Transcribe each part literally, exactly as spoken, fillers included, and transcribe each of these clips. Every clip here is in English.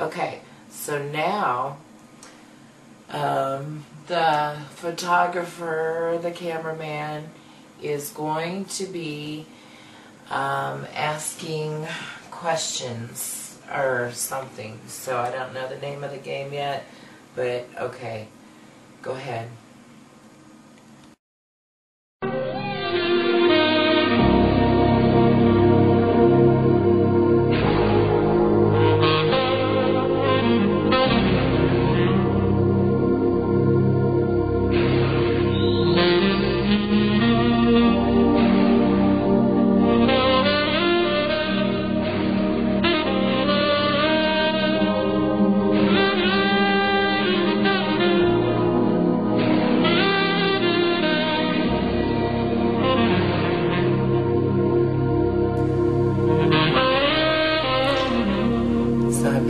Okay, so now um, the photographer, the cameraman, is going to be um, asking questions or something. So I don't know the name of the game yet, but okay, go ahead.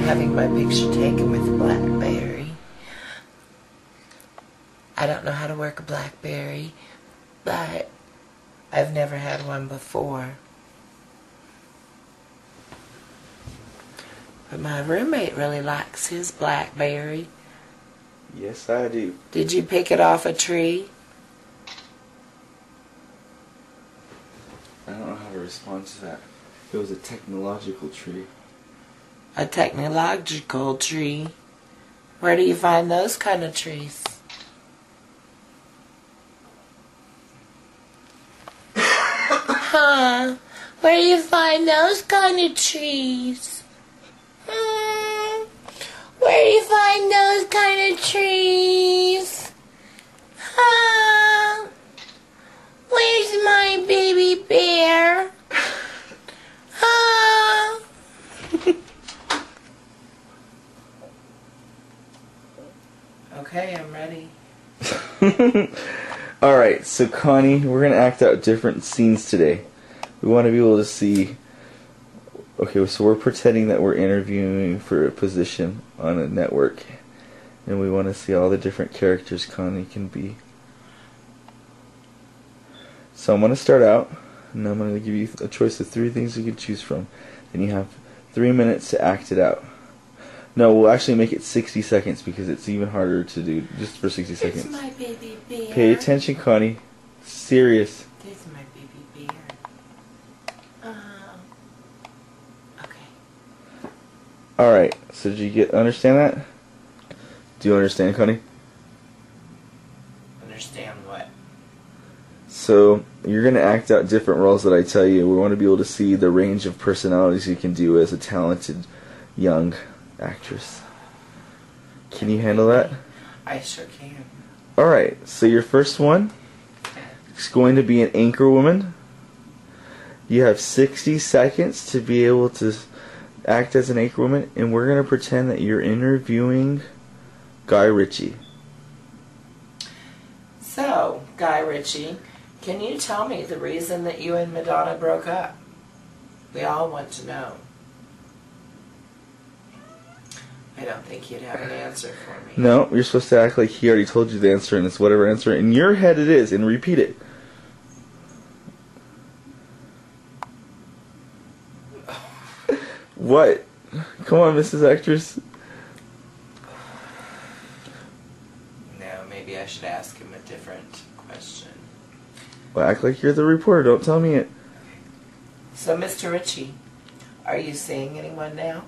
Having my picture taken with BlackBerry. I don't know how to work a BlackBerry, but I've never had one before. But my roommate really likes his BlackBerry. Yes, I do. Did you pick it off a tree? I don't know how to respond to that. It was a technological tree. A technological tree. Where do you find those kind of trees? Huh? Where do you find those kind of trees? Hmm. Where do you find those kind of trees? Huh? Where's my baby bear? Okay, I'm ready. Alright, so Connie, we're going to act out different scenes today. We want to be able to see... Okay, so we're pretending that we're interviewing for a position on a network. And we want to see all the different characters Connie can be. So I'm going to start out, and I'm going to give you a choice of three things you can choose from. And you have three minutes to act it out. No, we'll actually make it sixty seconds because it's even harder to do just for sixty seconds. It's my baby bear. Pay attention, Connie. Serious. It's my baby bear. Um, okay. Alright, so did you get understand that? Do you understand, Connie? Understand what? So, you're going to act out different roles that I tell you. We want to be able to see the range of personalities you can do as a talented young actress. Can you handle that? I sure can. Alright, so your first one is going to be an anchor woman. You have sixty seconds to be able to act as an anchor woman, and we're going to pretend that you're interviewing Guy Ritchie. So, Guy Ritchie, can you tell me the reason that you and Madonna broke up? We all want to know. I don't think he'd have an answer for me. No, you're supposed to act like he already told you the answer, and it's whatever answer in your head it is, and repeat it. What? Come on, Missus Actress. No, maybe I should ask him a different question. Well, act like you're the reporter. Don't tell me it. So, Mister Ritchie, are you seeing anyone now?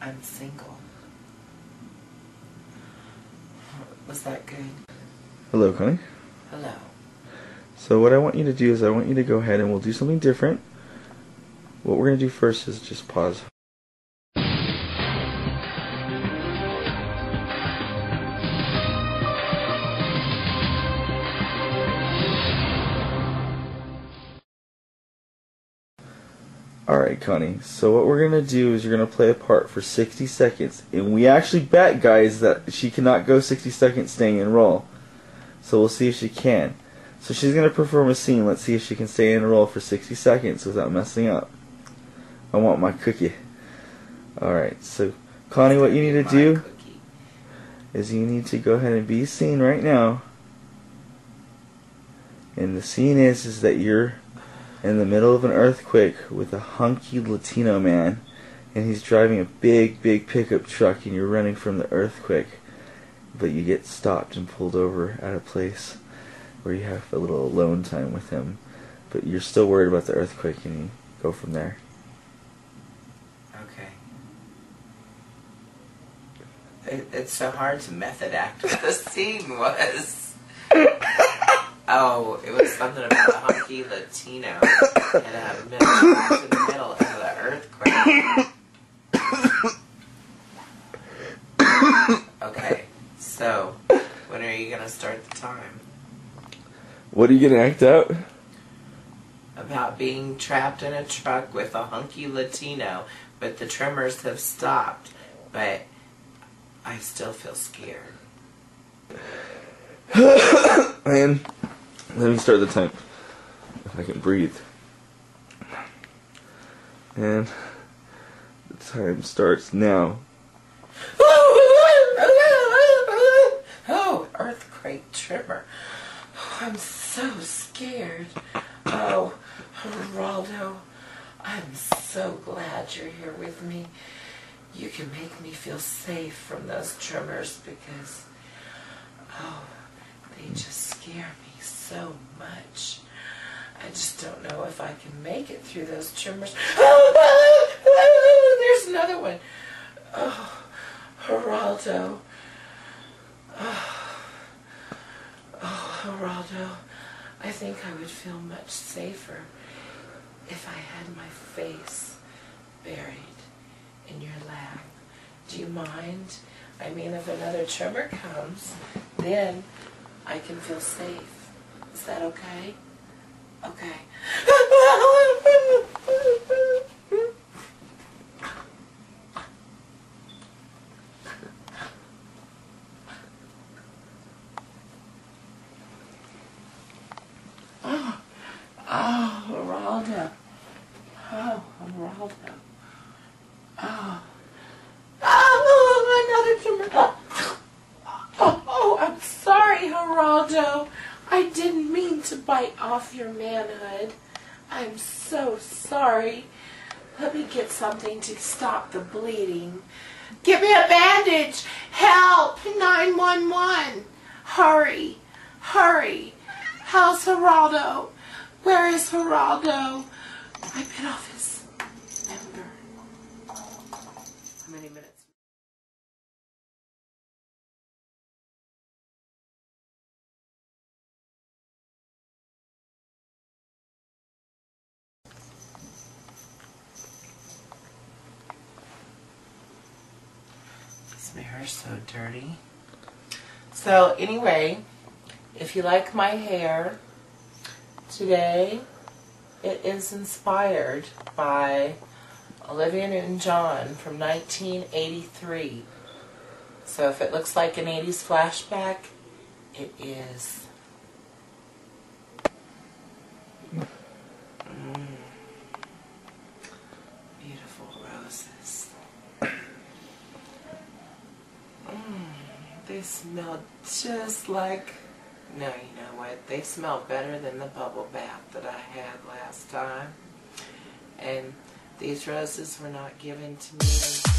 I'm single. Was that good? Hello, Connie. Hello. So what I want you to do is I want you to go ahead and we'll do something different. What we're going to do first is just pause. Alright, Connie, so what we're going to do is you're going to play a part for sixty seconds, and we actually bet, guys, that she cannot go sixty seconds staying in role, so we'll see if she can. So she's going to perform a scene. Let's see if she can stay in role for sixty seconds without messing up. I want my cookie. Alright, so Connie, what you need to do cookie. is you need to go ahead and be seen right now, and the scene is, is that you're in the middle of an earthquake with a hunky Latino man and he's driving a big, big pickup truck, and you're running from the earthquake, but you get stopped and pulled over at a place where you have a little alone time with him, but you're still worried about the earthquake, and you go from there. Okay. It, it's so hard to method act what the scene was. Oh, it was something about a hunky Latino and a middle in the middle of the earthquake. Okay, so when are you gonna start the time? What are you gonna act out? About being trapped in a truck with a hunky Latino, but the tremors have stopped, but I still feel scared. Man, let me start the time. If I can breathe. And the time starts now. Oh, earthquake tremor. Oh, I'm so scared. Oh, Geraldo, I'm so glad you're here with me. You can make me feel safe from those tremors because, oh, they just scare me so much. I just don't know if I can make it through those tremors. Oh, oh, oh, there's another one. Oh, Geraldo. Oh, oh, Geraldo. I think I would feel much safer if I had my face buried in your lap. Do you mind? I mean, if another tremor comes, then I can feel safe. Is that okay? Okay. Oh, oh, Geraldo. Oh, Geraldo. Oh. Geraldo, I didn't mean to bite off your manhood. I'm so sorry. Let me get something to stop the bleeding. Give me a bandage. Help! nine one one. Hurry. Hurry. How's Geraldo? Where is Geraldo? I bit off his member. How many minutes? Mirror so dirty. So anyway, if you like my hair today, it is inspired by Olivia Newton-John from nineteen eighty-three. So if it looks like an eighties flashback, it is. Mm. Beautiful roses. They smell just like, no, you know what, they smell better than the bubble bath that I had last time. And these roses were not given to me.